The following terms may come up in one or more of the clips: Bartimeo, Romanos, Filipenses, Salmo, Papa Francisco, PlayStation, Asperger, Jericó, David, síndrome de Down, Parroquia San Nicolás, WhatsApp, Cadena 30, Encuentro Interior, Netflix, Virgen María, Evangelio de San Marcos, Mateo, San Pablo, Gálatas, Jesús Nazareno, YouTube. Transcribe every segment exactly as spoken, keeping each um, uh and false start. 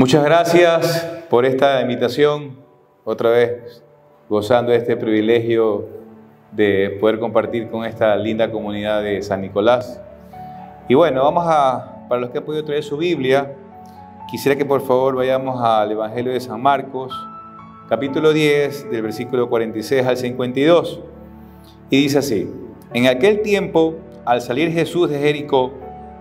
Muchas gracias por esta invitación, otra vez gozando de este privilegio de poder compartir con esta linda comunidad de San Nicolás. Y bueno, vamos a, para los que han podido traer su Biblia, quisiera que por favor vayamos al Evangelio de San Marcos, capítulo diez, del versículo cuarenta y seis al cincuenta y dos. Y dice así: En aquel tiempo, al salir Jesús de Jericó,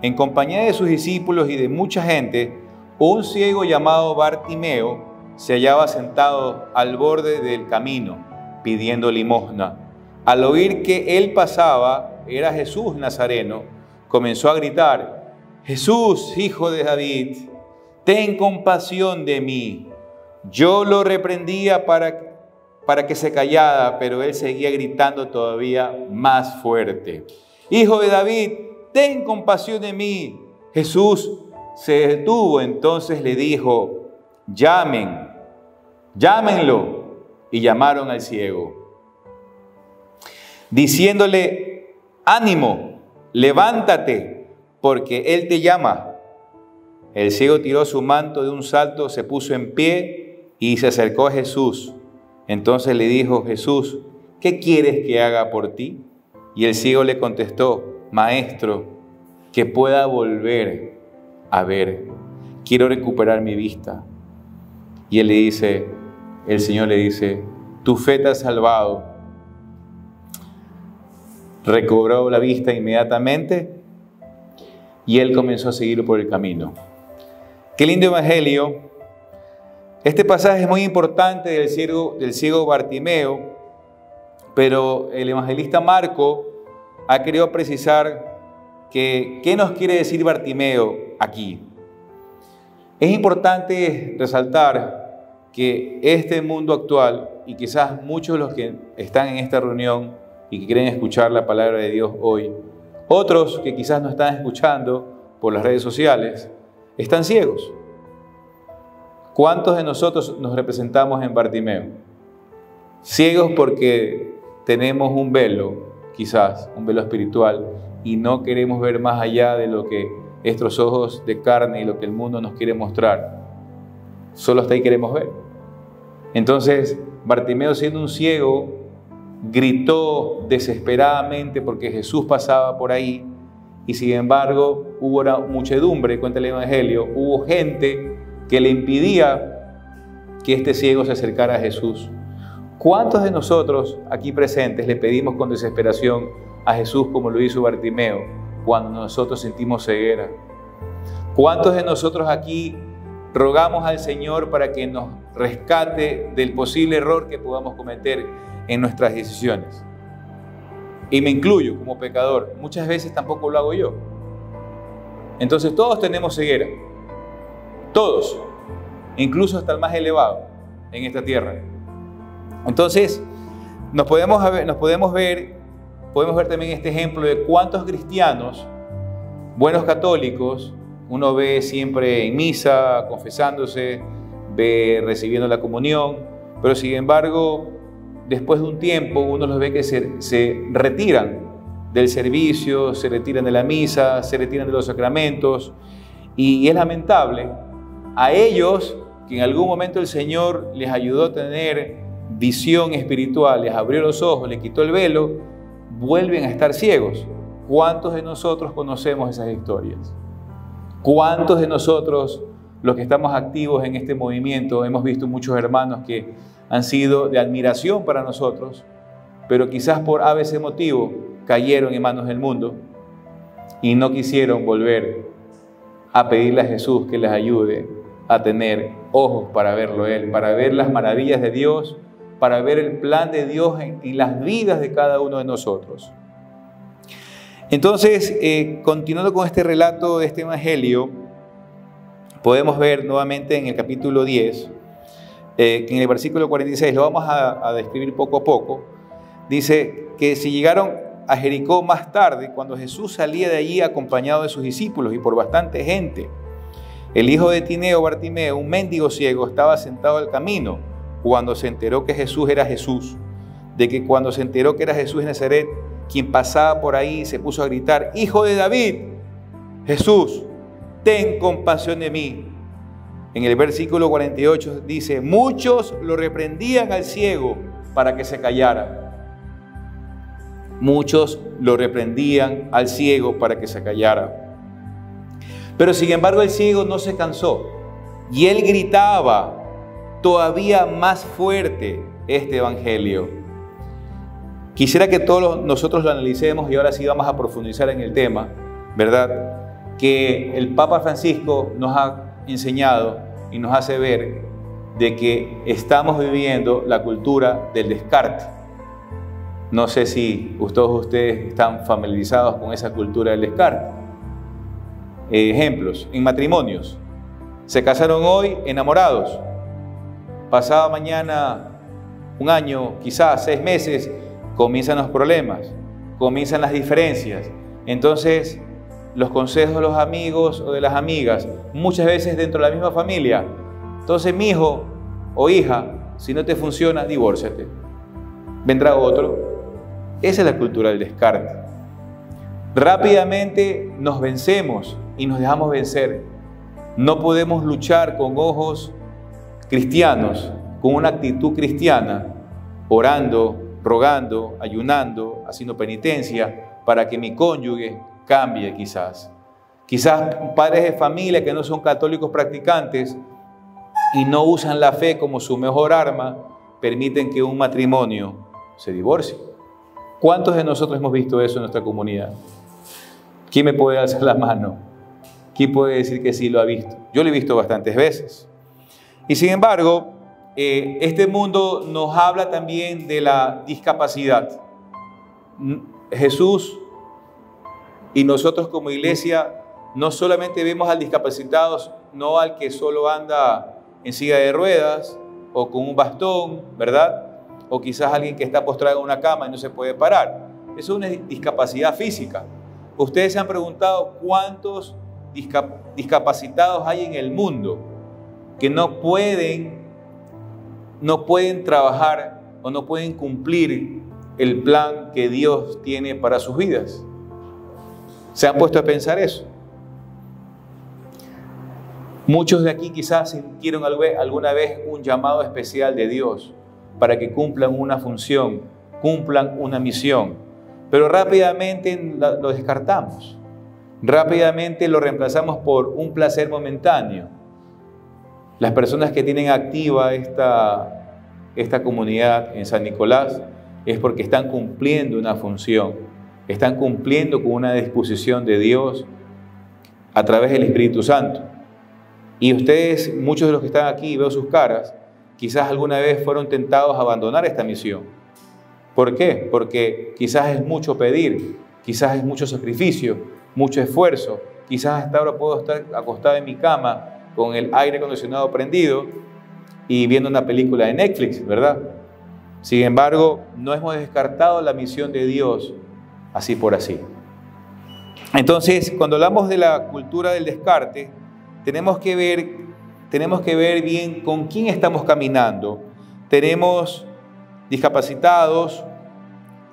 en compañía de sus discípulos y de mucha gente, un ciego llamado Bartimeo se hallaba sentado al borde del camino, pidiendo limosna. Al oír que él pasaba, era Jesús Nazareno, comenzó a gritar: Jesús, hijo de David, ten compasión de mí. Yo lo reprendía para, para que se callara, pero él seguía gritando todavía más fuerte: Hijo de David, ten compasión de mí. Jesús se detuvo, entonces le dijo: Llamen, llámenlo. Y llamaron al ciego, diciéndole: Ánimo, levántate, porque él te llama. El ciego tiró su manto de un salto, se puso en pie y se acercó a Jesús. Entonces le dijo Jesús: ¿qué quieres que haga por ti? Y el ciego le contestó: Maestro, que pueda volver a ver. Quiero recuperar mi vista. Y él le dice, el Señor le dice: tu fe te ha salvado. Recobró la vista inmediatamente y él comenzó a seguir por el camino. Qué lindo evangelio. Este pasaje es muy importante del ciego, del ciego Bartimeo, pero el evangelista Marco ha querido precisar que, ¿qué nos quiere decir Bartimeo aquí? Es importante resaltar que este mundo actual, y quizás muchos de los que están en esta reunión y que quieren escuchar la palabra de Dios hoy, otros que quizás no están escuchando por las redes sociales, están ciegos. ¿Cuántos de nosotros nos representamos en Bartimeo? Ciegos porque tenemos un velo, quizás un velo espiritual, y no queremos ver más allá de lo que estos ojos de carne y lo que el mundo nos quiere mostrar. Solo hasta ahí queremos ver. Entonces, Bartimeo, siendo un ciego, gritó desesperadamente porque Jesús pasaba por ahí, y sin embargo hubo una muchedumbre, cuenta el Evangelio, hubo gente que le impedía que este ciego se acercara a Jesús. ¿Cuántos de nosotros aquí presentes le pedimos con desesperación a Jesús como lo hizo Bartimeo cuando nosotros sentimos ceguera? ¿Cuántos de nosotros aquí rogamos al Señor para que nos rescate del posible error que podamos cometer en nuestras decisiones? Y me incluyo como pecador, muchas veces tampoco lo hago yo. Entonces todos tenemos ceguera, todos, incluso hasta el más elevado en esta tierra. Entonces nos podemos ver, nos podemos ver Podemos ver también este ejemplo de cuántos cristianos, buenos católicos, uno ve siempre en misa, confesándose, ve recibiendo la comunión, pero sin embargo, después de un tiempo, uno los ve que se, se retiran del servicio, se retiran de la misa, se retiran de los sacramentos, y es lamentable. A ellos, que en algún momento el Señor les ayudó a tener visión espiritual, les abrió los ojos, les quitó el velo, vuelven a estar ciegos. ¿Cuántos de nosotros conocemos esas historias? ¿Cuántos de nosotros, los que estamos activos en este movimiento, hemos visto muchos hermanos que han sido de admiración para nosotros, pero quizás por a be ce motivo cayeron en manos del mundo y no quisieron volver a pedirle a Jesús que les ayude a tener ojos para verlo Él, para ver las maravillas de Dios, para ver el plan de Dios en, en las vidas de cada uno de nosotros? Entonces, eh, continuando con este relato de este evangelio, podemos ver nuevamente en el capítulo diez, eh, en el versículo cuarenta y seis, lo vamos a, a describir poco a poco, dice que si llegaron a Jericó más tarde, cuando Jesús salía de allí acompañado de sus discípulos y por bastante gente, el hijo de Timeo, Bartimeo, un mendigo ciego, estaba sentado al camino. Cuando se enteró que Jesús era Jesús, de que cuando se enteró que era Jesús de Nazaret, quien pasaba por ahí, se puso a gritar: Hijo de David, Jesús, ten compasión de mí. En el versículo cuarenta y ocho dice, muchos lo reprendían al ciego para que se callara. Muchos lo reprendían al ciego para que se callara. Pero sin embargo el ciego no se cansó y él gritaba todavía más fuerte este evangelio. Quisiera que todos nosotros lo analicemos y ahora sí vamos a profundizar en el tema, ¿verdad? Que el Papa Francisco nos ha enseñado y nos hace ver de que estamos viviendo la cultura del descarte. No sé si todos ustedes están familiarizados con esa cultura del descarte. Eh, ejemplos, en matrimonios. Se casaron hoy enamorados. Pasado mañana, un año, quizás seis meses, comienzan los problemas, comienzan las diferencias. Entonces, los consejos de los amigos o de las amigas, muchas veces dentro de la misma familia. Entonces, mi hijo o hija, si no te funciona, divórciate. Vendrá otro. Esa es la cultura del descarte. Rápidamente nos vencemos y nos dejamos vencer. No podemos luchar con ojos cristianos, con una actitud cristiana, orando, rogando, ayunando, haciendo penitencia para que mi cónyuge cambie quizás. Quizás padres de familia que no son católicos practicantes y no usan la fe como su mejor arma, permiten que un matrimonio se divorcie. ¿Cuántos de nosotros hemos visto eso en nuestra comunidad? ¿Quién me puede alzar la mano? ¿Quién puede decir que sí lo ha visto? Yo lo he visto bastantes veces. Y sin embargo, eh, este mundo nos habla también de la discapacidad. Jesús y nosotros como iglesia no solamente vemos al discapacitado, no al que solo anda en silla de ruedas o con un bastón, ¿verdad? O quizás alguien que está postrado en una cama y no se puede parar. Eso es una discapacidad física. Ustedes se han preguntado cuántos discap- discapacitados hay en el mundo que no pueden, no pueden trabajar o no pueden cumplir el plan que Dios tiene para sus vidas. ¿Se han puesto a pensar eso? Muchos de aquí quizás sintieron alguna vez un llamado especial de Dios para que cumplan una función, cumplan una misión, pero rápidamente lo descartamos, rápidamente lo reemplazamos por un placer momentáneo. Las personas que tienen activa esta, esta comunidad en San Nicolás es porque están cumpliendo una función. Están cumpliendo con una disposición de Dios a través del Espíritu Santo. Y ustedes, muchos de los que están aquí, veo sus caras, quizás alguna vez fueron tentados a abandonar esta misión. ¿Por qué? Porque quizás es mucho pedir, quizás es mucho sacrificio, mucho esfuerzo. Quizás hasta ahora puedo estar acostado en mi cama con el aire acondicionado prendido y viendo una película de Netflix, ¿verdad? Sin embargo, no hemos descartado la misión de Dios así por así. Entonces, cuando hablamos de la cultura del descarte, tenemos que ver, tenemos que ver bien con quién estamos caminando. Tenemos discapacitados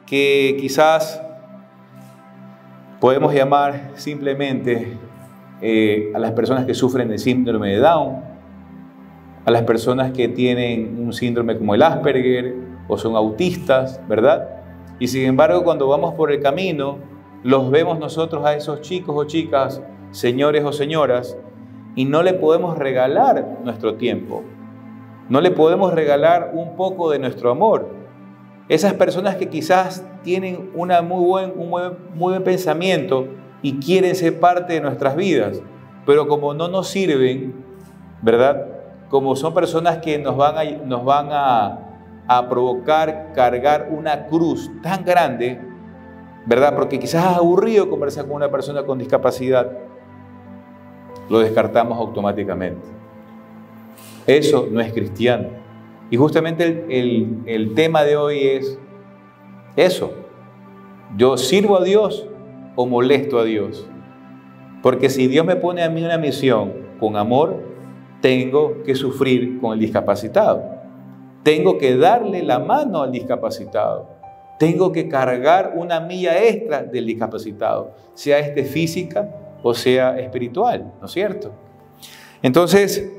que quizás podemos llamar simplemente eh, a las personas que sufren de síndrome de Down, a las personas que tienen un síndrome como el Asperger o son autistas, ¿verdad? Y sin embargo, cuando vamos por el camino, los vemos nosotros a esos chicos o chicas, señores o señoras, y no le podemos regalar nuestro tiempo. No le podemos regalar un poco de nuestro amor. Esas personas que quizás tienen una muy buen, un muy, muy buen pensamiento y quieren ser parte de nuestras vidas, pero como no nos sirven, ¿verdad? Como son personas que nos van a... Nos van a a provocar, cargar una cruz tan grande, ¿verdad? Porque quizás es aburrido conversar con una persona con discapacidad. Lo descartamos automáticamente. Eso no es cristiano. Y justamente el, el, el tema de hoy es eso. ¿Yo sirvo a Dios o molesto a Dios? Porque si Dios me pone a mí una misión con amor, tengo que sufrir con el discapacitado. Tengo que darle la mano al discapacitado. Tengo que cargar una milla extra del discapacitado, sea este física o sea espiritual, ¿no es cierto? Entonces,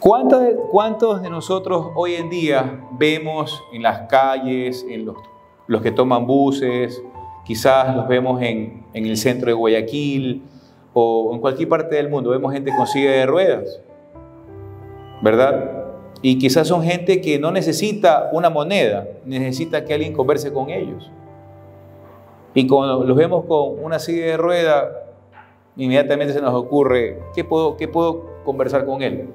¿Cuántos de, cuántos de nosotros hoy en día vemos en las calles, en los, los que toman buses, quizás los vemos en, en el centro de Guayaquil o en cualquier parte del mundo, vemos gente con silla de ruedas, ¿verdad? Y quizás son gente que no necesita una moneda, necesita que alguien converse con ellos. Y cuando los vemos con una silla de ruedas, inmediatamente se nos ocurre, ¿qué puedo, qué puedo conversar con él?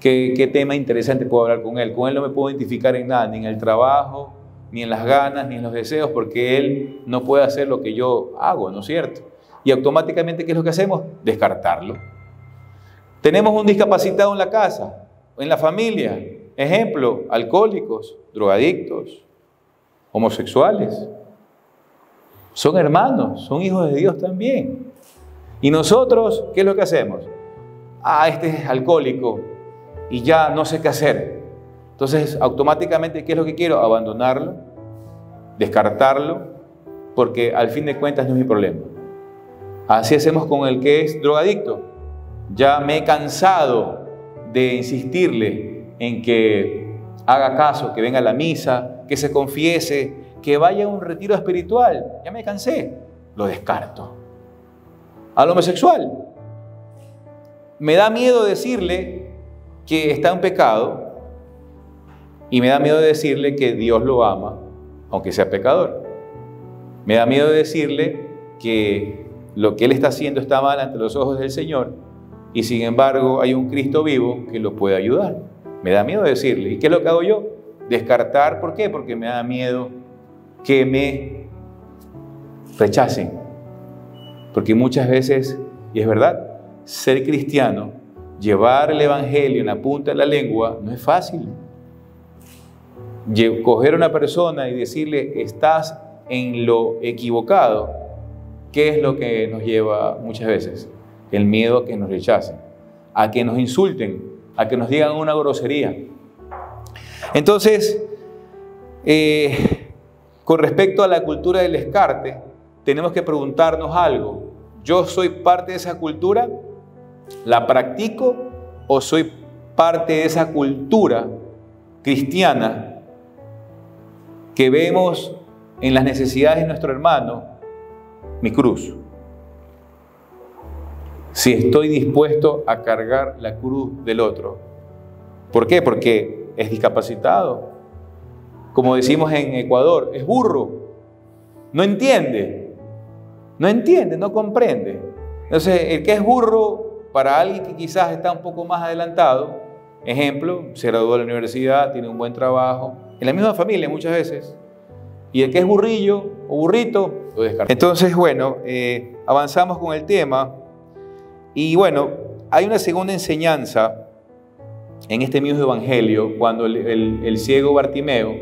¿Qué, ¿Qué tema interesante puedo hablar con él? Con él no me puedo identificar en nada, ni en el trabajo, ni en las ganas, ni en los deseos, porque él no puede hacer lo que yo hago, ¿no es cierto? Y automáticamente, ¿qué es lo que hacemos? Descartarlo. Tenemos un discapacitado en la casa, en la familia. Ejemplo, alcohólicos, drogadictos, homosexuales. Son hermanos, son hijos de Dios también. Y nosotros, ¿qué es lo que hacemos? Ah, este es alcohólico y ya no sé qué hacer. Entonces, automáticamente, ¿qué es lo que quiero? Abandonarlo, descartarlo, porque al fin de cuentas no es mi problema. Así hacemos con el que es drogadicto. Ya me he cansado de insistirle en que haga caso, que venga a la misa, que se confiese, que vaya a un retiro espiritual. Ya me cansé, lo descarto. Al homosexual, me da miedo decirle que está en pecado. Y me da miedo decirle que Dios lo ama, aunque sea pecador. Me da miedo decirle que lo que él está haciendo está mal ante los ojos del Señor. Y sin embargo, hay un Cristo vivo que lo puede ayudar. Me da miedo decirle. ¿Y qué es lo que hago yo? Descartar. ¿Por qué? Porque me da miedo que me rechacen. Porque muchas veces, y es verdad, ser cristiano, llevar el Evangelio en la punta de la lengua, no es fácil. Coger a una persona y decirle, estás en lo equivocado, ¿qué es lo que nos lleva muchas veces? El miedo a que nos rechacen, a que nos insulten, a que nos digan una grosería. Entonces, eh, con respecto a la cultura del descarte, tenemos que preguntarnos algo. ¿Yo soy parte de esa cultura? ¿La practico? ¿O soy parte de esa cultura cristiana que vemos en las necesidades de nuestro hermano, mi cruz? Si estoy dispuesto a cargar la cruz del otro. ¿Por qué? Porque es discapacitado. Como decimos en Ecuador, es burro. No entiende. No entiende, no comprende. Entonces, el que es burro, para alguien que quizás está un poco más adelantado, ejemplo, se graduó de la universidad, tiene un buen trabajo, en la misma familia muchas veces. Y el que es burrillo o burrito, lo descarta. Entonces, bueno, eh, avanzamos con el tema. Y bueno, hay una segunda enseñanza en este mismo evangelio, cuando el, el, el ciego Bartimeo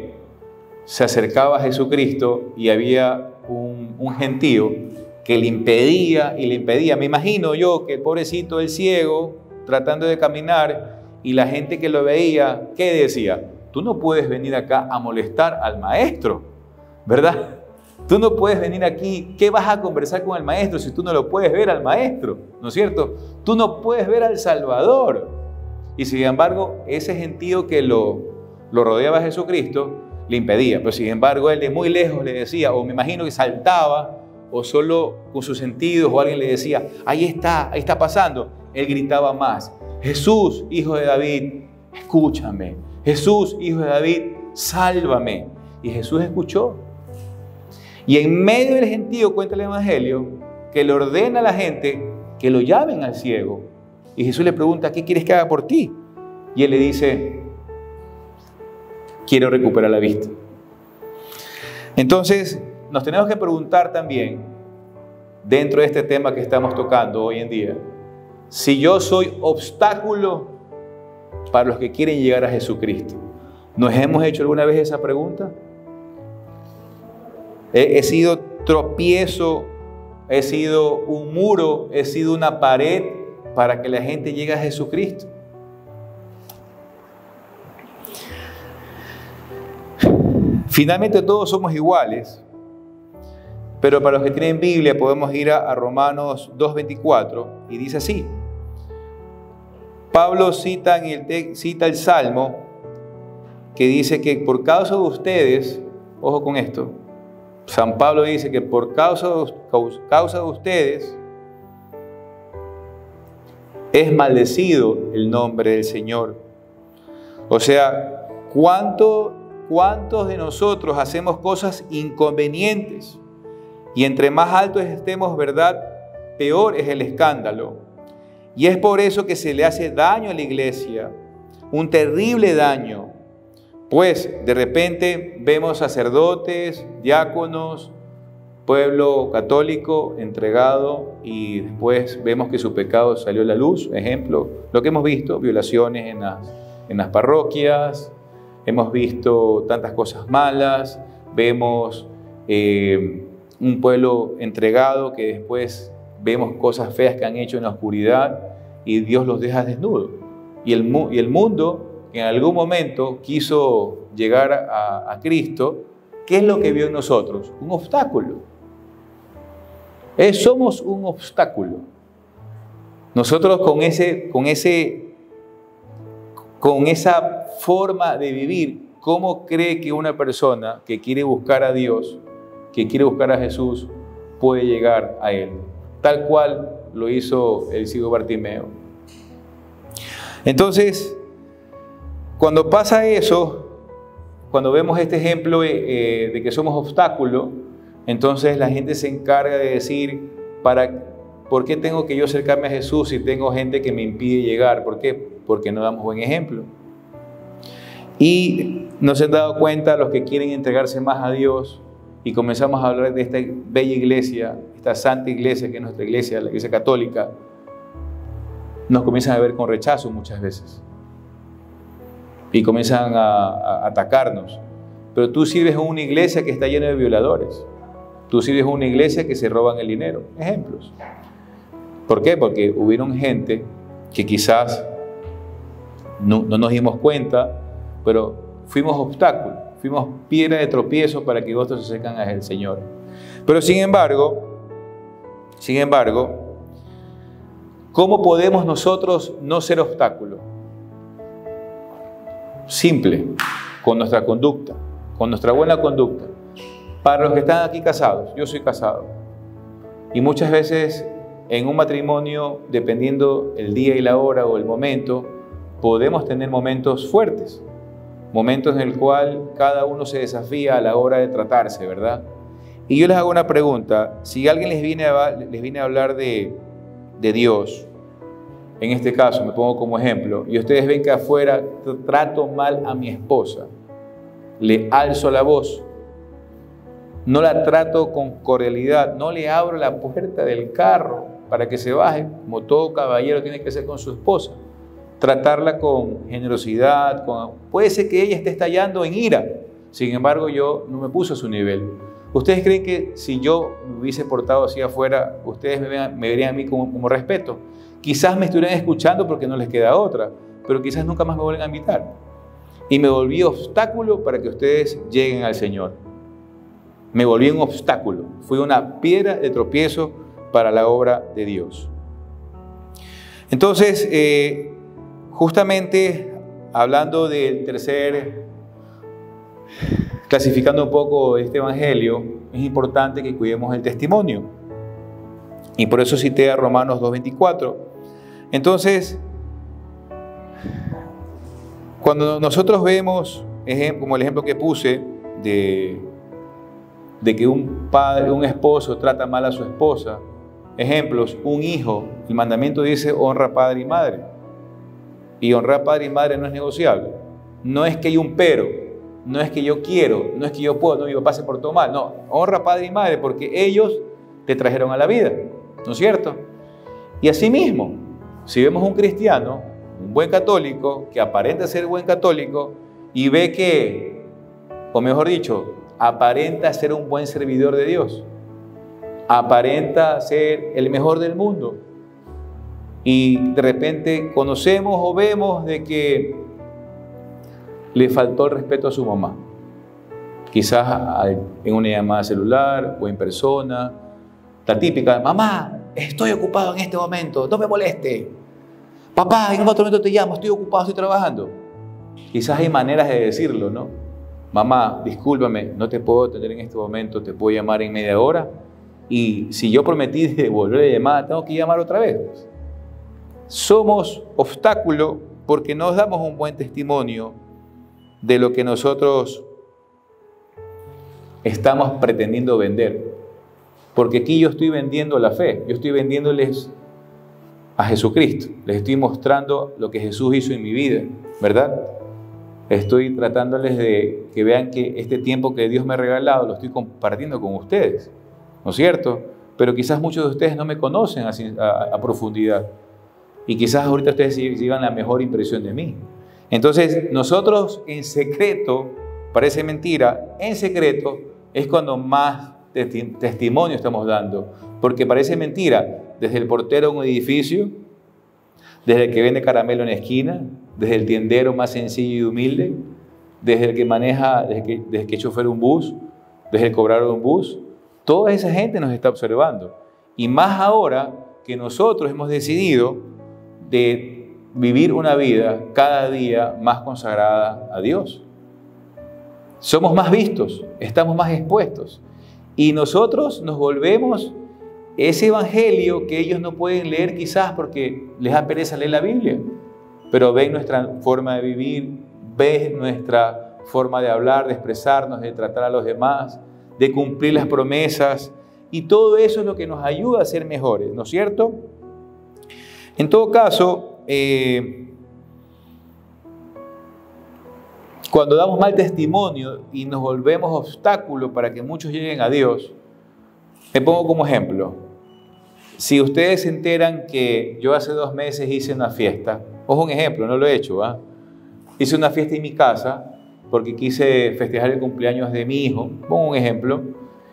se acercaba a Jesucristo y había un, un gentío que le impedía y le impedía. Me imagino yo que el pobrecito, el ciego, tratando de caminar, y la gente que lo veía, ¿qué decía? Tú no puedes venir acá a molestar al maestro, ¿verdad? Tú no puedes venir aquí, ¿qué vas a conversar con el maestro si tú no lo puedes ver al maestro? ¿No es cierto? Tú no puedes ver al Salvador. Y sin embargo, ese gentío que lo, lo rodeaba a Jesucristo le impedía. Pero sin embargo, él de muy lejos le decía, o me imagino que saltaba, o solo con sus sentidos, o alguien le decía, ahí está, ahí está pasando. Él gritaba más, Jesús, hijo de David, escúchame. Jesús, hijo de David, sálvame. Y Jesús escuchó. Y en medio del gentío, cuenta el Evangelio, que le ordena a la gente que lo llamen al ciego. Y Jesús le pregunta, ¿qué quieres que haga por ti? Y él le dice, quiero recuperar la vista. Entonces, nos tenemos que preguntar también, dentro de este tema que estamos tocando hoy en día, si yo soy obstáculo para los que quieren llegar a Jesucristo. ¿Nos hemos hecho alguna vez esa pregunta? He, he sido tropiezo, he sido un muro, he sido una pared para que la gente llegue a Jesucristo. Finalmente todos somos iguales, pero para los que tienen Biblia podemos ir a, a Romanos dos veinticuatro y dice así: Pablo cita, en el, cita el Salmo que dice que por causa de ustedes, ojo con esto, San Pablo dice que por causa, causa de ustedes es maldecido el nombre del Señor. O sea, ¿cuánto, ¿cuántos de nosotros hacemos cosas inconvenientes? Y entre más altos estemos, ¿verdad?, peor es el escándalo. Y es por eso que se le hace daño a la iglesia, un terrible daño. Pues de repente vemos sacerdotes, diáconos, pueblo católico entregado, y después vemos que su pecado salió a la luz. Ejemplo, lo que hemos visto, violaciones en las, en las parroquias, hemos visto tantas cosas malas, vemos eh, un pueblo entregado que después vemos cosas feas que han hecho en la oscuridad y Dios los deja desnudos. Y el, y el mundo... que en algún momento quiso llegar a, a Cristo, ¿qué es lo que vio en nosotros? Un obstáculo. Es, somos un obstáculo. Nosotros con, ese, con, ese, con esa forma de vivir, ¿cómo cree que una persona que quiere buscar a Dios, que quiere buscar a Jesús, puede llegar a Él? Tal cual lo hizo el ciego Bartimeo. Entonces, cuando pasa eso, cuando vemos este ejemplo eh, de que somos obstáculo, entonces la gente se encarga de decir, para, ¿por qué tengo que yo acercarme a Jesús si tengo gente que me impide llegar? ¿Por qué? Porque no damos buen ejemplo. Y nos han dado cuenta los que quieren entregarse más a Dios, y comenzamos a hablar de esta bella iglesia, esta santa iglesia que es nuestra iglesia, la iglesia católica, nos comienzan a ver con rechazo muchas veces. Y comienzan a, a atacarnos. Pero tú sirves a una iglesia que está llena de violadores. Tú sirves a una iglesia que se roban el dinero. Ejemplos. ¿Por qué? Porque hubieron gente que quizás no, no nos dimos cuenta, pero fuimos obstáculos, fuimos piedra de tropiezo para que otros se acercan al Señor. Pero sin embargo, sin embargo, ¿cómo podemos nosotros no ser obstáculos? Simple, con nuestra conducta, con nuestra buena conducta. Para los que están aquí casados, yo soy casado, y muchas veces en un matrimonio, dependiendo el día y la hora o el momento, podemos tener momentos fuertes, momentos en el cual cada uno se desafía a la hora de tratarse, ¿verdad? Y yo les hago una pregunta, si alguien les viene a, les viene a hablar de, de Dios, en este caso, me pongo como ejemplo, y ustedes ven que afuera trato mal a mi esposa, le alzo la voz, no la trato con cordialidad, no le abro la puerta del carro para que se baje, como todo caballero tiene que hacer con su esposa, tratarla con generosidad, con... puede ser que ella esté estallando en ira, sin embargo yo no me puse a su nivel. ¿Ustedes creen que si yo me hubiese portado así afuera, ustedes me, ven, me verían a mí como, como respeto? Quizás me estuvieran escuchando porque no les queda otra, pero quizás nunca más me vuelven a invitar. Y me volví obstáculo para que ustedes lleguen al Señor. Me volví un obstáculo. Fui una piedra de tropiezo para la obra de Dios. Entonces, eh, justamente hablando del tercer, clasificando un poco este evangelio, es importante que cuidemos el testimonio. Y por eso cité a Romanos dos veinticuatro. Entonces, cuando nosotros vemos, como el ejemplo que puse, de, de que un padre, un esposo trata mal a su esposa, ejemplos, un hijo, el mandamiento dice honra a padre y madre. Y honrar a padre y madre no es negociable. No es que hay un pero, no es que yo quiero, no es que yo puedo, no, mi papá se portó mal. No, honra a padre y madre porque ellos te trajeron a la vida. ¿No es cierto? Y asimismo, si vemos un cristiano, un buen católico, que aparenta ser buen católico y ve que, o mejor dicho, aparenta ser un buen servidor de Dios, aparenta ser el mejor del mundo, y de repente conocemos o vemos de que le faltó el respeto a su mamá, quizás en una llamada celular o en persona, la típica, mamá, estoy ocupado en este momento, no me moleste. papá, en otro momento te llamo, estoy ocupado, estoy trabajando. Quizás hay maneras de decirlo, ¿no? Mamá, discúlpame, no te puedo atender en este momento, te puedo llamar en media hora. Y si yo prometí de volver a llamar, tengo que llamar otra vez. Somos obstáculo porque no damos un buen testimonio de lo que nosotros estamos pretendiendo vender. Porque aquí yo estoy vendiendo la fe, yo estoy vendiéndoles a Jesucristo, les estoy mostrando lo que Jesús hizo en mi vida, ¿verdad? Estoy tratándoles de que vean que este tiempo que Dios me ha regalado lo estoy compartiendo con ustedes, ¿no es cierto? Pero quizás muchos de ustedes no me conocen a, a, a profundidad y quizás ahorita ustedes se llevan la mejor impresión de mí. Entonces nosotros en secreto, parece mentira, en secreto es cuando más testi testimonio estamos dando, porque parece mentira, desde el portero en un edificio, desde el que vende caramelo en la esquina, desde el tiendero más sencillo y humilde, desde el que maneja, desde que, desde que chofer un bus, desde el cobrador de un bus, toda esa gente nos está observando. Y más ahora que nosotros hemos decidido de vivir una vida cada día más consagrada a Dios. Somos más vistos, estamos más expuestos. Y nosotros nos volvemos ese evangelio que ellos no pueden leer quizás porque les da pereza leer la Biblia. Pero ven nuestra forma de vivir, ven nuestra forma de hablar, de expresarnos, de tratar a los demás, de cumplir las promesas, y todo eso es lo que nos ayuda a ser mejores, ¿no es cierto? En todo caso, eh, cuando damos mal testimonio y nos volvemos obstáculo para que muchos lleguen a Dios, me pongo como ejemplo, si ustedes se enteran que yo hace dos meses hice una fiesta, ojo un ejemplo, no lo he hecho, ¿eh? hice una fiesta en mi casa, porque quise festejar el cumpleaños de mi hijo, pongo un ejemplo,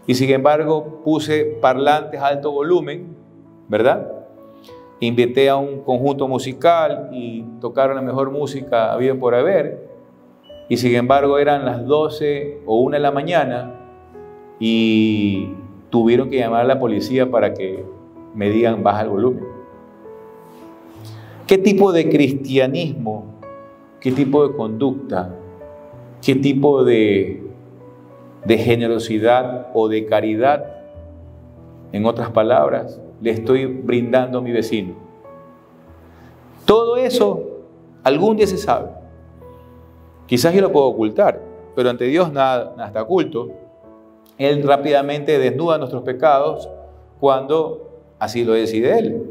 y sin embargo puse parlantes a alto volumen, ¿verdad? Invité a un conjunto musical y tocaron la mejor música habida por haber, y sin embargo eran las doce o una de la mañana y tuvieron que llamar a la policía para que me digan baja el volumen. ¿Qué tipo de cristianismo, qué tipo de conducta, ¿Qué tipo de, de generosidad o de caridad, en otras palabras, le estoy brindando a mi vecino? Todo eso algún día se sabe. Quizás yo lo puedo ocultar, pero ante Dios nada, nada está oculto. Él rápidamente desnuda nuestros pecados cuando así lo decide Él.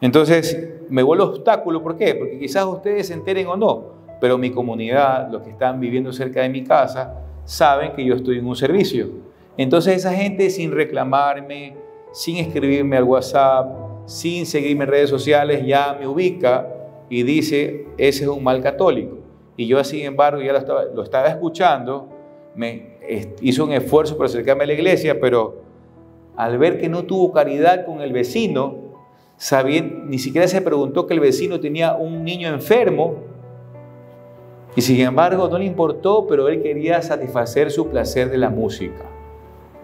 Entonces, me vuelvo obstáculo, ¿por qué? Porque quizás ustedes se enteren o no, pero mi comunidad, los que están viviendo cerca de mi casa, saben que yo estoy en un servicio. Entonces esa gente, sin reclamarme, sin escribirme al WhatsApp, sin seguirme en redes sociales, ya me ubica y dice, ese es un mal católico. Y yo, sin embargo, ya lo estaba, lo estaba escuchando, me hizo un esfuerzo para acercarme a la iglesia, pero al ver que no tuvo caridad con el vecino, sabían, ni siquiera se preguntó que el vecino tenía un niño enfermo, y sin embargo no le importó, pero él quería satisfacer su placer de la música.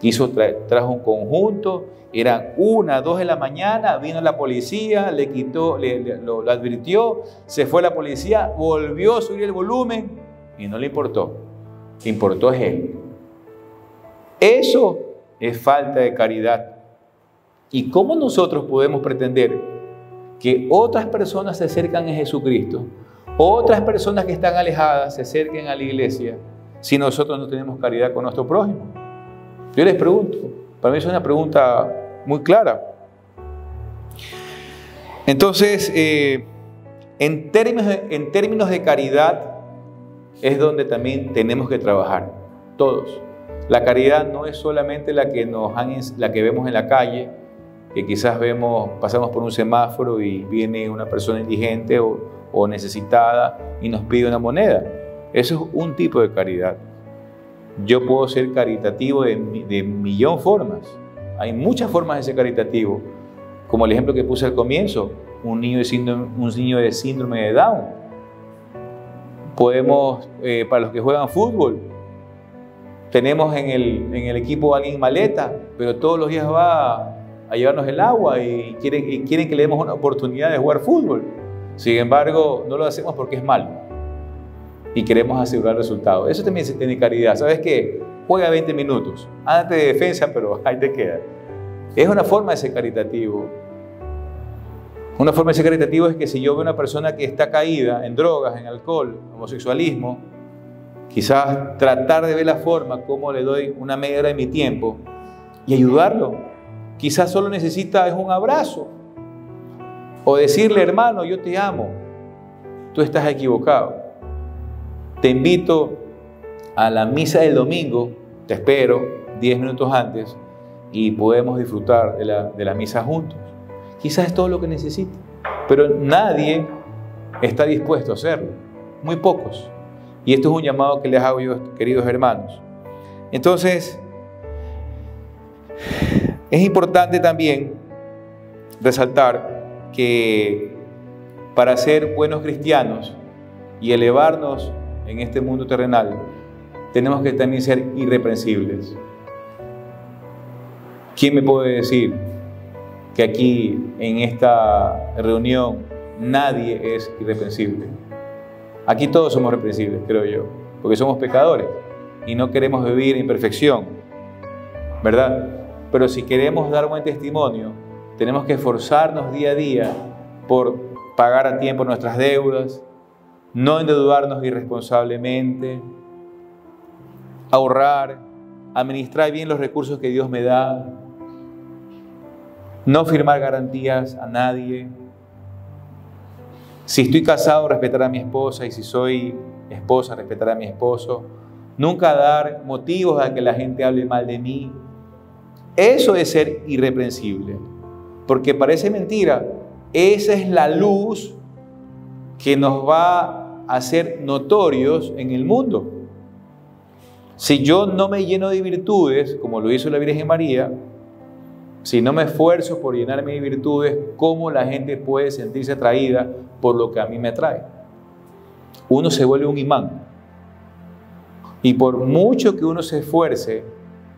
Hizo, tra trajo un conjunto, eran una, dos de la mañana, vino la policía, le quitó, le, le, lo, lo advirtió, se fue la policía, volvió a subir el volumen y no le importó. Le importó es él. Eso es falta de caridad. ¿Y cómo nosotros podemos pretender que otras personas se acercan a Jesucristo? Otras personas que están alejadas se acerquen a la iglesia si nosotros no tenemos caridad con nuestro prójimo. Yo les pregunto, para mí es una pregunta muy clara. Entonces, eh, en, términos de, en términos de caridad es donde también tenemos que trabajar, todos. La caridad no es solamente la que, nos han, la que vemos en la calle, que quizás vemos, pasamos por un semáforo y viene una persona indigente o o necesitada y nos pide una moneda. Eso es un tipo de caridad. Yo puedo ser caritativo de, de millón de formas. Hay muchas formas de ser caritativo. Como el ejemplo que puse al comienzo, un niño de síndrome, un niño de, síndrome de Down. Podemos, eh, para los que juegan fútbol, tenemos en el, en el equipo a alguien maleta, pero todos los días va a llevarnos el agua y quieren, y quieren que le demos una oportunidad de jugar fútbol. Sin embargo, no lo hacemos porque es malo y queremos asegurar resultados. Eso también se tiene caridad. ¿Sabes qué? Juega veinte minutos. Antes de defensa, pero ahí te queda. Es una forma de ser caritativo. Una forma de ser caritativo es que si yo veo una persona que está caída en drogas, en alcohol, homosexualismo, quizás tratar de ver la forma como le doy una media hora de mi tiempo y ayudarlo. Quizás solo necesita es un abrazo. O decirle, hermano, yo te amo, tú estás equivocado. Te invito a la misa del domingo, te espero diez minutos antes y podemos disfrutar de la, de la misa juntos. Quizás es todo lo que necesita, pero nadie está dispuesto a hacerlo, muy pocos. Y esto es un llamado que les hago yo, queridos hermanos. Entonces, es importante también resaltar que para ser buenos cristianos y elevarnos en este mundo terrenal, tenemos que también ser irreprensibles. ¿Quién me puede decir que aquí, en esta reunión, nadie es irreprensible? Aquí todos somos reprensibles, creo yo, porque somos pecadores y no queremos vivir en perfección, ¿verdad? Pero si queremos dar buen testimonio, tenemos que esforzarnos día a día por pagar a tiempo nuestras deudas, no endeudarnos irresponsablemente, ahorrar, administrar bien los recursos que Dios me da, no firmar garantías a nadie. Si estoy casado, respetar a mi esposa, y si soy esposa, respetar a mi esposo. Nunca dar motivos a que la gente hable mal de mí. Eso es ser irreprensible. Porque parece mentira, esa es la luz que nos va a hacer notorios en el mundo. Si yo no me lleno de virtudes, como lo hizo la Virgen María, si no me esfuerzo por llenarme de virtudes, ¿cómo la gente puede sentirse atraída por lo que a mí me atrae? Uno se vuelve un imán. Y por mucho que uno se esfuerce,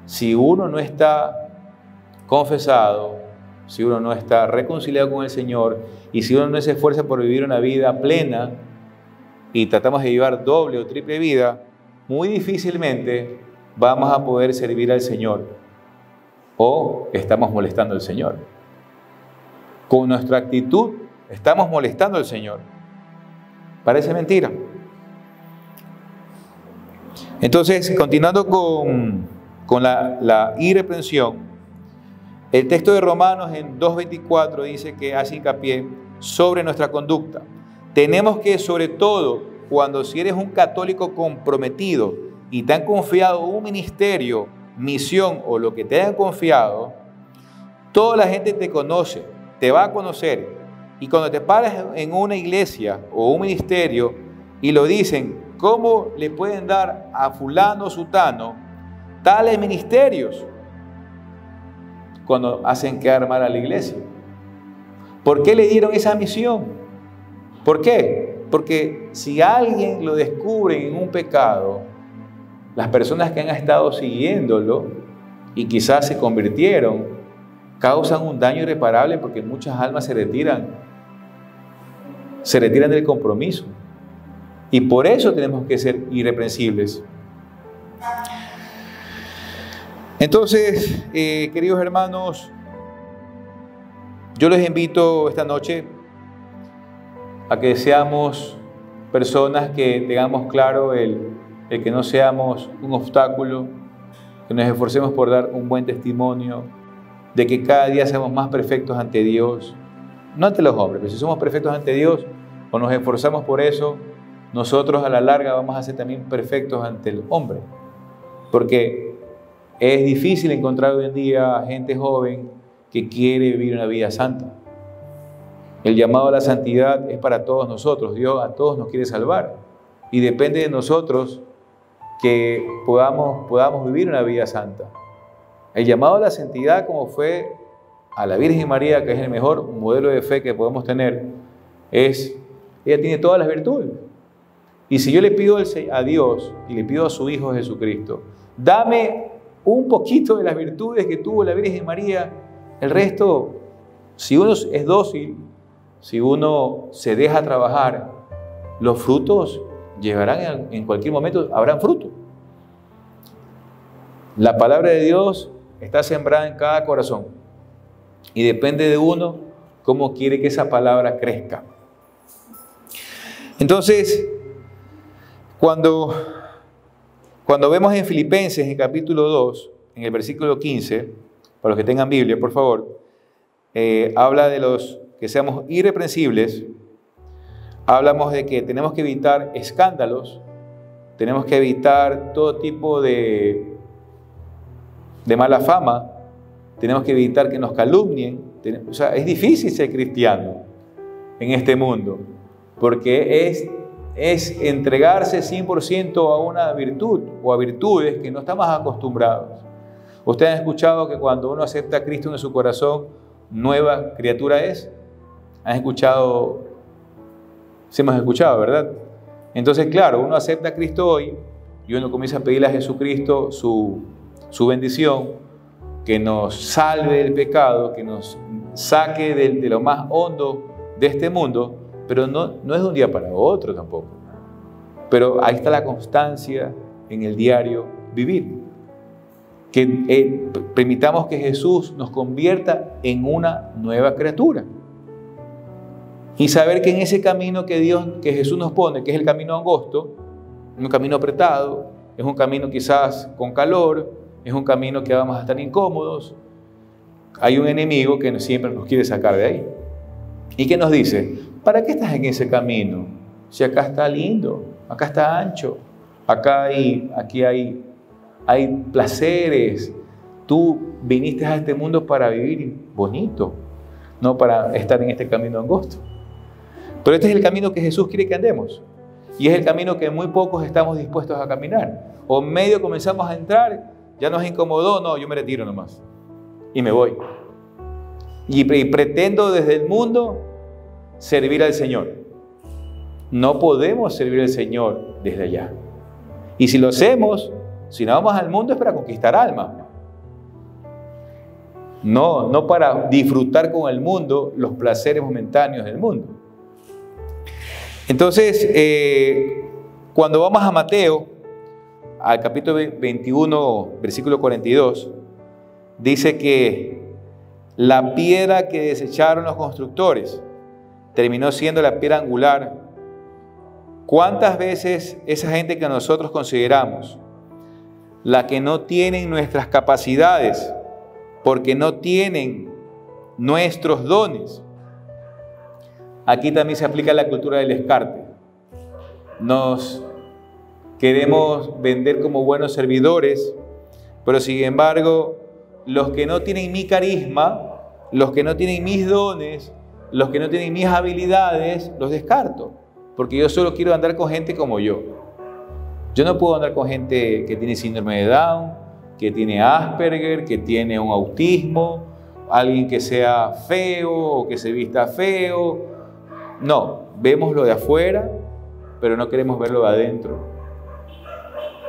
si uno no está confesado, si uno no está reconciliado con el Señor y si uno no se esfuerza por vivir una vida plena y tratamos de llevar doble o triple vida, muy difícilmente vamos a poder servir al Señor o estamos molestando al Señor. Con nuestra actitud estamos molestando al Señor. Parece mentira. Entonces, continuando con, con la, la irreprensión, el texto de Romanos en dos veinticuatro dice que hace hincapié sobre nuestra conducta. Tenemos que, sobre todo, cuando si eres un católico comprometido y te han confiado un ministerio, misión o lo que te hayan confiado, toda la gente te conoce, te va a conocer. Y cuando te paras en una iglesia o un ministerio y lo dicen, ¿cómo le pueden dar a fulano o sutano tales ministerios? Cuando hacen quedar mal a la iglesia. ¿Por qué le dieron esa misión? ¿Por qué? Porque si alguien lo descubre en un pecado, las personas que han estado siguiéndolo y quizás se convirtieron, causan un daño irreparable porque muchas almas se retiran, se retiran del compromiso. Y por eso tenemos que ser irreprensibles. Entonces, eh, queridos hermanos, yo les invito esta noche a que seamos personas que tengamos claro el, el que no seamos un obstáculo, que nos esforcemos por dar un buen testimonio, de que cada día seamos más perfectos ante Dios, no ante los hombres, pero si somos perfectos ante Dios o nos esforzamos por eso, nosotros a la larga vamos a ser también perfectos ante el hombre, porque es difícil encontrar hoy en día gente joven que quiere vivir una vida santa. El llamado a la santidad es para todos nosotros. Dios a todos nos quiere salvar. Y depende de nosotros que podamos, podamos vivir una vida santa. El llamado a la santidad, como fue a la Virgen María, que es el mejor modelo de fe que podemos tener, es, ella tiene todas las virtudes. Y si yo le pido a Dios y le pido a su Hijo Jesucristo, dame un poquito de las virtudes que tuvo la Virgen María, el resto, si uno es dócil, si uno se deja trabajar, los frutos llegarán en cualquier momento, habrán fruto. La palabra de Dios está sembrada en cada corazón y depende de uno cómo quiere que esa palabra crezca. Entonces, cuando, cuando vemos en Filipenses, en capítulo dos, en el versículo quince, para los que tengan Biblia, por favor, eh, habla de los que seamos irreprensibles, hablamos de que tenemos que evitar escándalos, tenemos que evitar todo tipo de, de mala fama, tenemos que evitar que nos calumnien. O sea, es difícil ser cristiano en este mundo, porque es, es entregarse cien por ciento a una virtud o a virtudes que no estamos acostumbrados. Ustedes han escuchado que cuando uno acepta a Cristo en su corazón, nueva criatura es. ¿Han escuchado? Sí, hemos escuchado, ¿verdad? Entonces, claro, uno acepta a Cristo hoy y uno comienza a pedirle a Jesucristo su, su bendición, que nos salve del pecado, que nos saque de, de lo más hondo de este mundo, pero no, no es de un día para otro tampoco. Pero ahí está la constancia en el diario vivir. Que eh, permitamos que Jesús nos convierta en una nueva criatura. Y saber que en ese camino que, Dios, que Jesús nos pone, que es el camino angosto, un camino apretado, es un camino quizás con calor, es un camino que vamos a estar incómodos. Hay un enemigo que siempre nos quiere sacar de ahí. Y que nos dice, ¿para qué estás en ese camino? Si acá está lindo, acá está ancho, acá hay, aquí hay, hay placeres. Tú viniste a este mundo para vivir bonito, no para estar en este camino angosto. Pero este es el camino que Jesús quiere que andemos. Y es el camino que muy pocos estamos dispuestos a caminar. O medio comenzamos a entrar, ya nos incomodó, no, yo me retiro nomás y me voy. Y, pre y pretendo desde el mundo servir al Señor. No podemos servir al Señor desde allá. Y si lo hacemos, si no vamos al mundo es para conquistar almas. No, no para disfrutar con el mundo los placeres momentáneos del mundo. Entonces, eh, cuando vamos a Mateo, al capítulo veintiuno, versículo cuarenta y dos, dice que la piedra que desecharon los constructores terminó siendo la piedra angular. ¿Cuántas veces esa gente que nosotros consideramos, la que no tienen nuestras capacidades, porque no tienen nuestros dones? Aquí también se aplica la cultura del descarte. Nos queremos vender como buenos servidores, pero sin embargo, los que no tienen mi carisma, los que no tienen mis dones, los que no tienen mis habilidades, los descarto, porque yo solo quiero andar con gente como yo. Yo no puedo andar con gente que tiene síndrome de Down, que tiene Asperger, que tiene un autismo, alguien que sea feo o que se vista feo. No, vemos lo de afuera, pero no queremos verlo de adentro.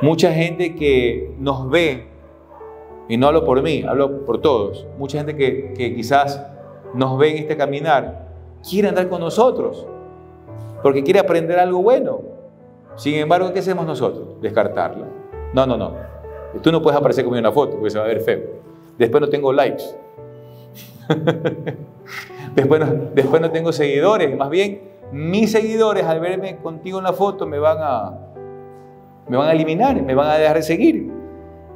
Mucha gente que nos ve, y no hablo por mí, hablo por todos, mucha gente que, que quizás nos ve en este caminar, quiere andar con nosotros, porque quiere aprender algo bueno. Sin embargo, ¿qué hacemos nosotros? Descartarla. No, no, no. Tú no puedes aparecer conmigo en una foto, porque se va a ver feo. Después no tengo likes. después, no, después no tengo seguidores. Más bien, mis seguidores al verme contigo en la foto me van a... me van a eliminar, me van a dejar de seguir.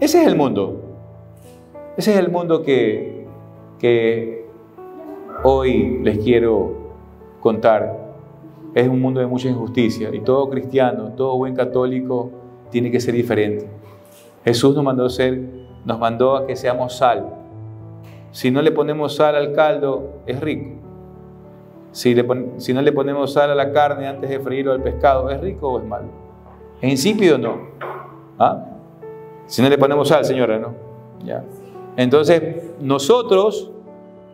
Ese es el mundo. Ese es el mundo que, que hoy les quiero contar. Es un mundo de mucha injusticia y todo cristiano, todo buen católico tiene que ser diferente. Jesús nos mandó, ser, nos mandó a que seamos sal. Si no le ponemos sal al caldo, es rico. Si, le pon, si no le ponemos sal a la carne antes de freír o al pescado, ¿es rico o es malo? ¿Es insípido o no? ¿Ah? Si no le ponemos sal, señora, ¿no? Ya. Entonces, nosotros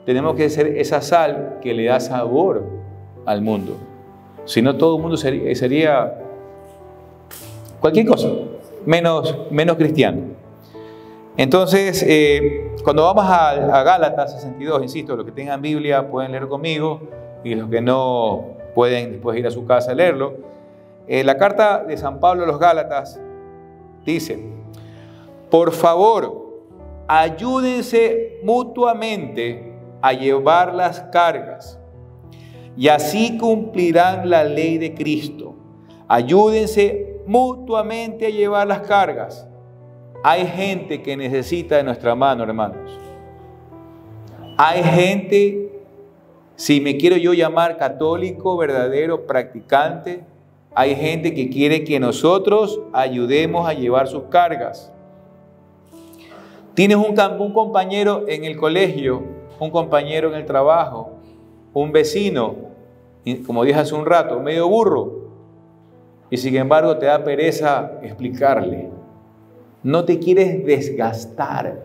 tenemos que ser esa sal que le da sabor al mundo. Si no, todo el mundo sería, sería cualquier cosa, menos, menos cristiano. Entonces, eh, cuando vamos a, a Gálatas sesenta y dos, insisto, los que tengan Biblia pueden leer conmigo, y los que no pueden después ir a su casa a leerlo. Eh, la carta de San Pablo a los Gálatas dice: por favor, ayúdense mutuamente a llevar las cargas y así cumplirán la ley de Cristo. Ayúdense mutuamente a llevar las cargas. Hay gente que necesita de nuestra mano, hermanos. Hay gente, si me quiero yo llamar católico, verdadero, practicante, hay gente que quiere que nosotros ayudemos a llevar sus cargas. Tienes un, un compañero en el colegio, un compañero en el trabajo, un vecino, como dije hace un rato, medio burro, y sin embargo te da pereza explicarle. No te quieres desgastar,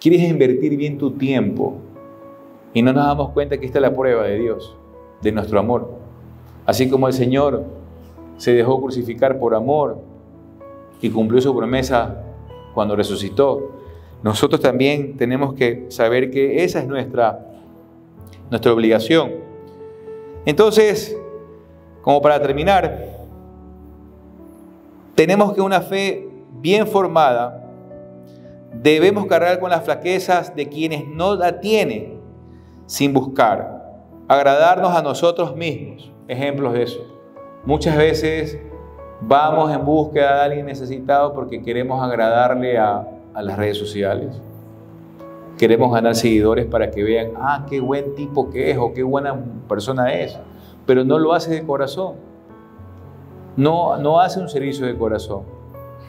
quieres invertir bien tu tiempo. Y no nos damos cuenta que esta es la prueba de Dios, de nuestro amor. Así como el Señor se dejó crucificar por amor y cumplió su promesa cuando resucitó, nosotros también tenemos que saber que esa es nuestra, nuestra obligación. Entonces, como para terminar, tenemos que una fe bien formada, debemos cargar con las flaquezas de quienes no la tienen, sin buscar agradarnos a nosotros mismos. Ejemplos de eso. Muchas veces vamos en búsqueda de alguien necesitado porque queremos agradarle a, a las redes sociales. Queremos ganar seguidores para que vean, ah, qué buen tipo que es o qué buena persona es. Pero no lo hace de corazón. No, no hace un servicio de corazón.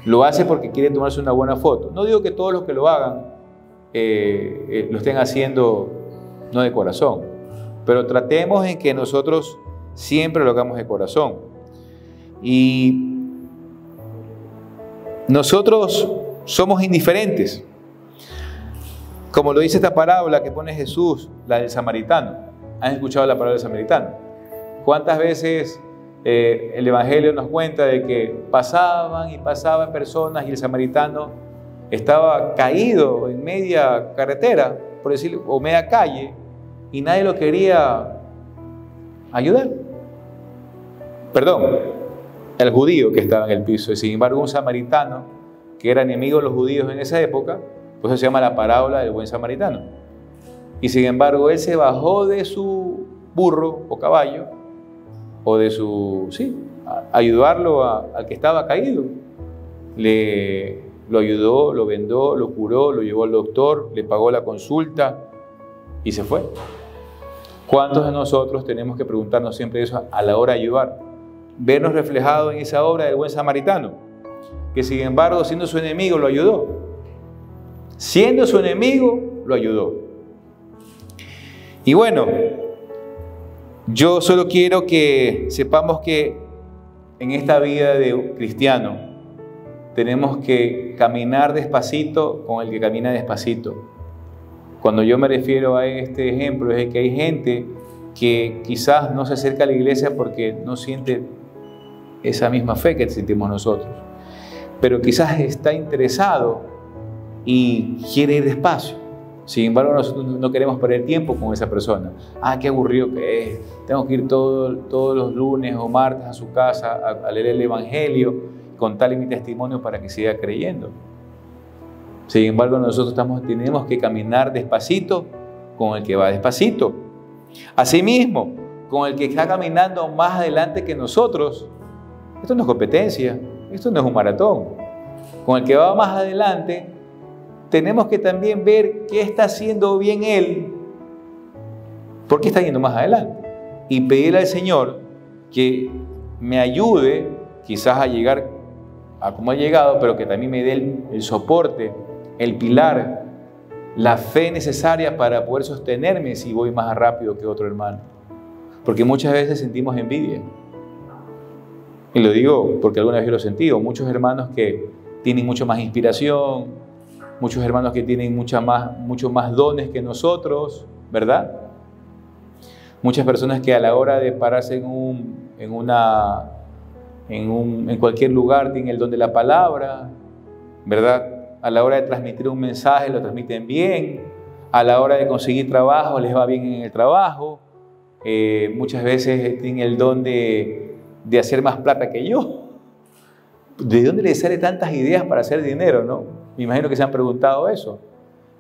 Lo hace porque quiere tomarse una buena foto. No digo que todos los que lo hagan eh, eh, lo estén haciendo no de corazón, pero tratemos en que nosotros siempre lo hagamos de corazón. Y nosotros somos indiferentes, como lo dice esta parábola que pone Jesús, la del samaritano. ¿Han escuchado la parábola del samaritano? ¿Cuántas veces eh, el Evangelio nos cuenta de que pasaban y pasaban personas y el samaritano estaba caído en media carretera, por decirlo, o media calle, y nadie lo quería ayudar? Perdón, el judío que estaba en el piso. Y sin embargo, un samaritano que era enemigo de los judíos en esa época, pues eso se llama la parábola del buen samaritano. Y sin embargo, él se bajó de su burro o caballo, o de su, sí, a ayudarlo a, al que estaba caído. Le, lo ayudó, lo vendó, lo curó, lo llevó al doctor, le pagó la consulta y se fue. ¿Cuántos de nosotros tenemos que preguntarnos siempre eso a la hora de ayudar? Vernos reflejado en esa obra del buen samaritano, que sin embargo, siendo su enemigo, lo ayudó. Siendo su enemigo, lo ayudó. Y bueno, yo solo quiero que sepamos que en esta vida de cristiano tenemos que caminar despacito con el que camina despacito. Cuando yo me refiero a este ejemplo, es que hay gente que quizás no se acerca a la iglesia porque no siente esa misma fe que sentimos nosotros, pero quizás está interesado y quiere ir despacio. Sin embargo, nosotros no queremos perder tiempo con esa persona. Ah, qué aburrido que es, tengo que ir todo, todos los lunes o martes a su casa a, a leer el Evangelio, contarle mi testimonio para que siga creyendo. Sin embargo, nosotros estamos, tenemos que caminar despacito con el que va despacito. Asimismo, con el que está caminando más adelante que nosotros. Esto no es competencia, esto no es un maratón. Con el que va más adelante, tenemos que también ver qué está haciendo bien él, por qué está yendo más adelante. Y pedirle al Señor que me ayude quizás a llegar a como ha llegado, pero que también me dé el, el soporte, el pilar, la fe necesaria para poder sostenerme si voy más rápido que otro hermano. Porque muchas veces sentimos envidia. Y lo digo porque alguna vez yo lo he sentido. Muchos hermanos que tienen mucho más inspiración, muchos hermanos que tienen mucha más, mucho más dones que nosotros, ¿verdad? Muchas personas que a la hora de pararse en, un, en, una, en, un, en cualquier lugar tienen el don de la palabra, ¿verdad? A la hora de transmitir un mensaje lo transmiten bien, a la hora de conseguir trabajo les va bien en el trabajo, eh, muchas veces tiene el don de, de hacer más plata que yo. ¿De dónde le salen tantas ideas para hacer dinero, no? Me imagino que se han preguntado eso.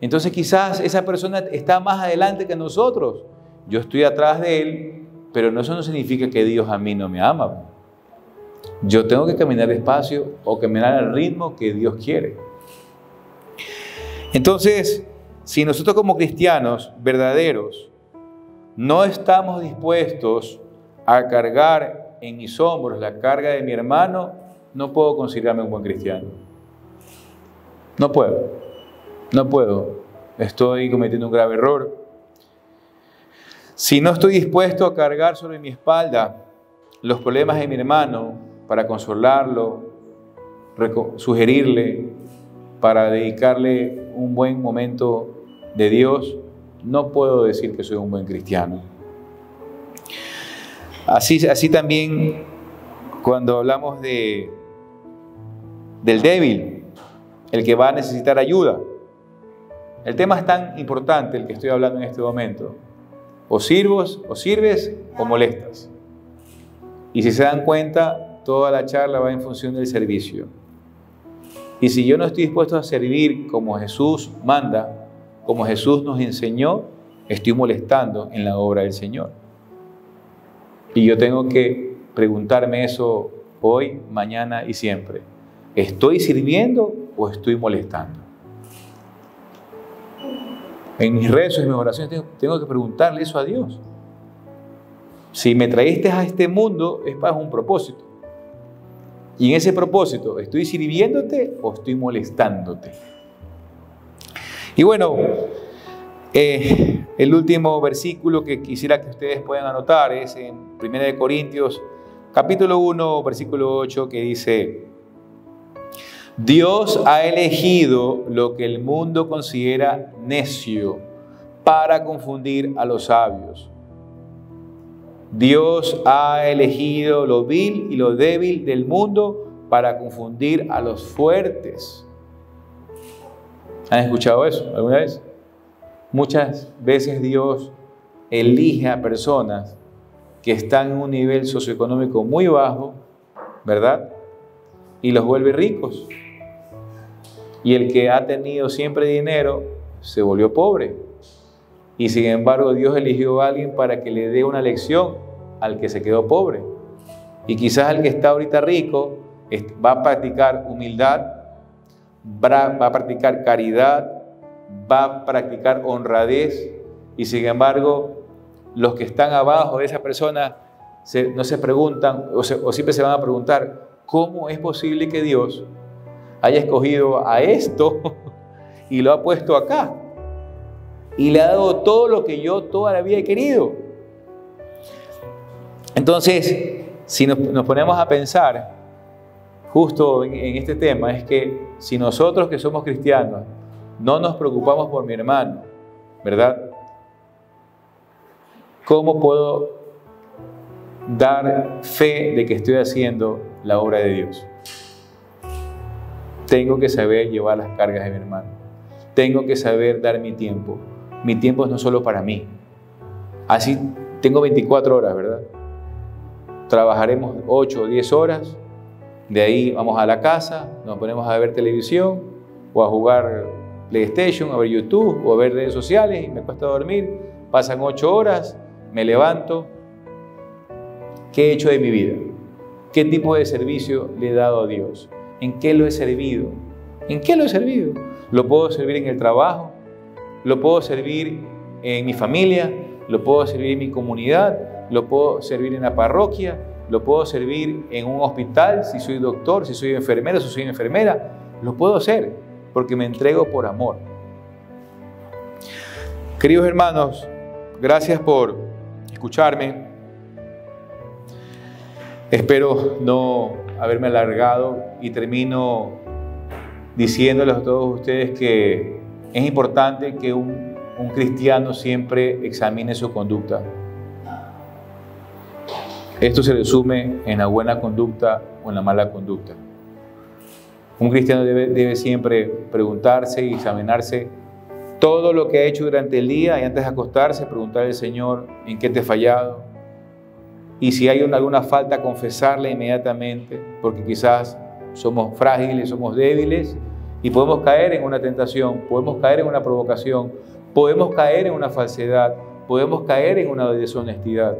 Entonces quizás esa persona está más adelante que nosotros. Yo estoy atrás de él, pero eso no significa que Dios a mí no me ama. Yo tengo que caminar despacio o caminar al ritmo que Dios quiere. Entonces, si nosotros como cristianos verdaderos no estamos dispuestos a cargar en mis hombros la carga de mi hermano, no puedo considerarme un buen cristiano. No puedo, no puedo. Estoy cometiendo un grave error. Si no estoy dispuesto a cargar sobre mi espalda los problemas de mi hermano para consolarlo, sugerirle, para dedicarle un buen momento de Dios, no puedo decir que soy un buen cristiano. Así, así también cuando hablamos de, del débil, el que va a necesitar ayuda. El tema es tan importante el que estoy hablando en este momento. O sirvos, o sirves, o molestas. Y si se dan cuenta, toda la charla va en función del servicio. Y si yo no estoy dispuesto a servir como Jesús manda, como Jesús nos enseñó, estoy molestando en la obra del Señor. Y yo tengo que preguntarme eso hoy, mañana y siempre. ¿Estoy sirviendo o estoy molestando? En mis rezos, en mis oraciones, tengo que preguntarle eso a Dios. Si me traíste a este mundo, es para un propósito. Y en ese propósito, ¿estoy sirviéndote o estoy molestándote? Y bueno, eh, el último versículo que quisiera que ustedes puedan anotar es en primera de Corintios, capítulo uno, versículo ocho, que dice: Dios ha elegido lo que el mundo considera necio para confundir a los sabios. Dios ha elegido lo vil y lo débil del mundo para confundir a los fuertes. ¿Han escuchado eso alguna vez? Muchas veces Dios elige a personas que están en un nivel socioeconómico muy bajo, ¿verdad? Y los vuelve ricos. Y el que ha tenido siempre dinero se volvió pobre. Y sin embargo, Dios eligió a alguien para que le dé una lección al que se quedó pobre. Y quizás el que está ahorita rico va a practicar humildad, va a practicar caridad, va a practicar honradez. Y sin embargo, los que están abajo de esa persona se, no se preguntan o, se, o siempre se van a preguntar: ¿cómo es posible que Dios haya escogido a esto y lo ha puesto acá? Y le ha dado todo lo que yo toda la vida he querido. Entonces, si nos, nos ponemos a pensar justo en, en este tema, es que si nosotros que somos cristianos no nos preocupamos por mi hermano, ¿verdad? ¿Cómo puedo dar fe de que estoy haciendo la obra de Dios? Tengo que saber llevar las cargas de mi hermano. Tengo que saber dar mi tiempo. Mi tiempo es no solo para mí. Así tengo veinticuatro horas, ¿verdad? Trabajaremos ocho o diez horas, de ahí vamos a la casa, nos ponemos a ver televisión o a jugar PlayStation, a ver YouTube o a ver redes sociales y me cuesta dormir. Pasan ocho horas, me levanto. ¿Qué he hecho de mi vida? ¿Qué tipo de servicio le he dado a Dios? ¿En qué lo he servido? ¿En qué lo he servido? ¿Lo puedo servir en el trabajo? ¿Lo puedo servir en mi familia? ¿Lo puedo servir en mi comunidad? ¿Lo puedo servir en la parroquia? ¿Lo puedo servir en un hospital? Si soy doctor, si soy enfermero, si soy enfermera, lo puedo hacer porque me entrego por amor. Queridos hermanos, gracias por escucharme. Espero no haberme alargado y termino diciéndoles a todos ustedes que es importante que un, un cristiano siempre examine su conducta. Esto se resume en la buena conducta o en la mala conducta. Un cristiano debe, debe siempre preguntarse y examinarse Todo lo que ha hecho durante el día y antes de acostarse, preguntarle al Señor en qué te he fallado. Y si hay alguna falta, confesarla inmediatamente, porque quizás somos frágiles, somos débiles y podemos caer en una tentación, podemos caer en una provocación, podemos caer en una falsedad, podemos caer en una deshonestidad.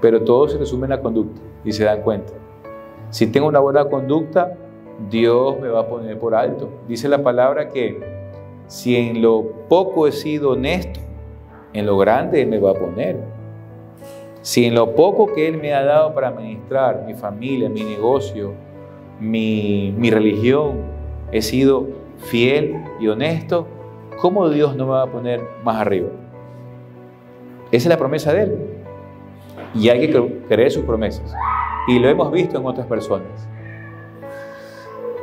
Pero todo se resume en la conducta y se dan cuenta. Si tengo una buena conducta, Dios me va a poner por alto. Dice la palabra que si en lo poco he sido honesto, en lo grande me va a poner. Si en lo poco que Él me ha dado para administrar mi familia, mi negocio, mi, mi religión, he sido fiel y honesto, ¿cómo Dios no me va a poner más arriba? Esa es la promesa de Él. Y hay que creer sus promesas. Y lo hemos visto en otras personas.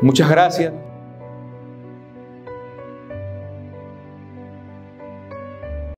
Muchas gracias.